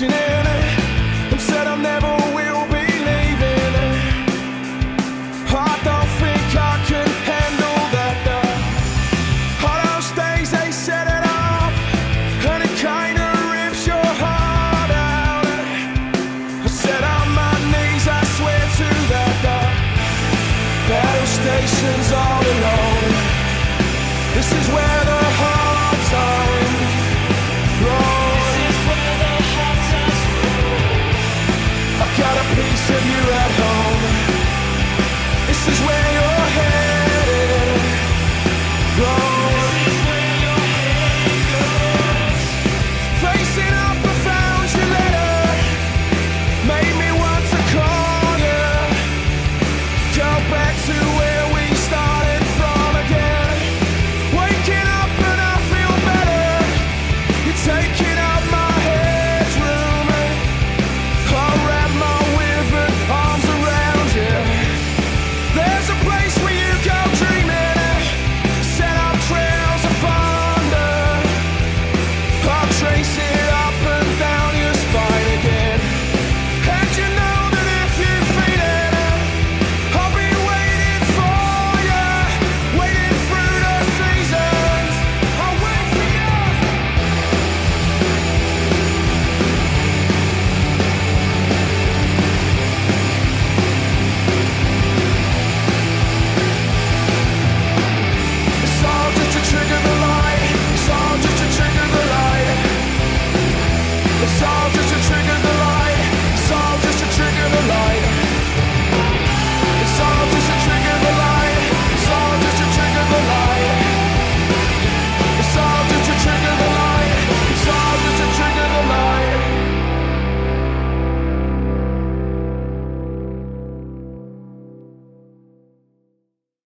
reaching in. I'm said I never will be leaving. I don't think I could handle that. All those things, they set it off, and it kinda rips your heart out. I said on my knees, I swear to that. Battle stations all alone. This is where the hearts are. Got a piece of you at home. This is where you're headed. This is where your head goes. Facing up, I found you later. Made me want to call you. Go back to where we started from again. Waking up and I feel better. You're taking out my head's room. Tracy.